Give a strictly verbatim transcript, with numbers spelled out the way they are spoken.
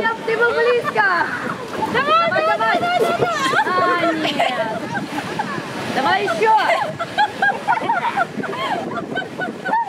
Нет, ты был близко! Давай, давай, давай! давай, давай, давай. А, нет! Давай еще!